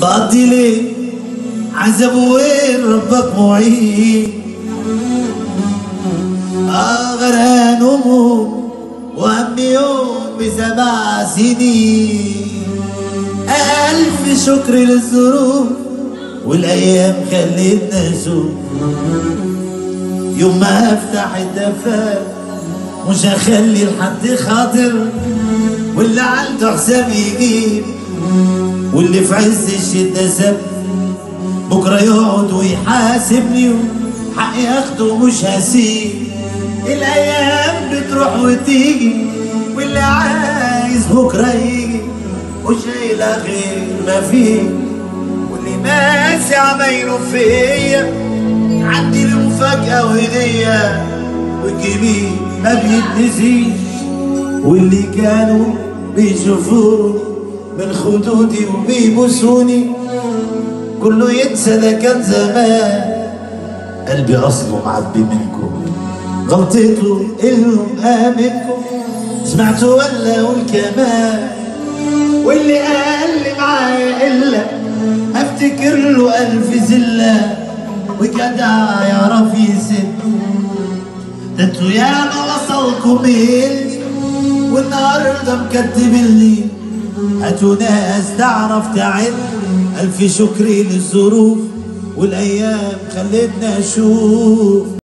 بقضي ليه عذاب وين ربك معين، غرقان هموم وهم يوم بسبع سنين. ألف شكر للظروف والأيام خلتنا نشوف، يوم ما أفتح الدفاف مش هخلي لحد خاطر، واللي عنده حساب يجيب واللي في عز الشدة ساب، بكرة يقعد ويحاسبني وحقي أخده مش هسيب. الأيام بتروح وتيجي واللي عايز بكرة يجي وشايل غير ما فيه، واللي ناسي عمايله فيا عندي له مفاجأة وهدية والجميل ما بيتنسيش، واللي كانوا بيشوفوني من خدودي وبيبوسوني كله ينسى ده كان زمان. قلبي اصله معبي منكم غلطته انه امنكم، سمعتوا ولا اقول كمان، واللي قال لي معايا الا افتكر له الف زله وجدع يعرف يسد. ده انتوا ياما وصلكم مني والنهارده مكتب الليل، هاتوا ناس تعرف تعد. الف شكر للظروف والايام خلتنا نشوف.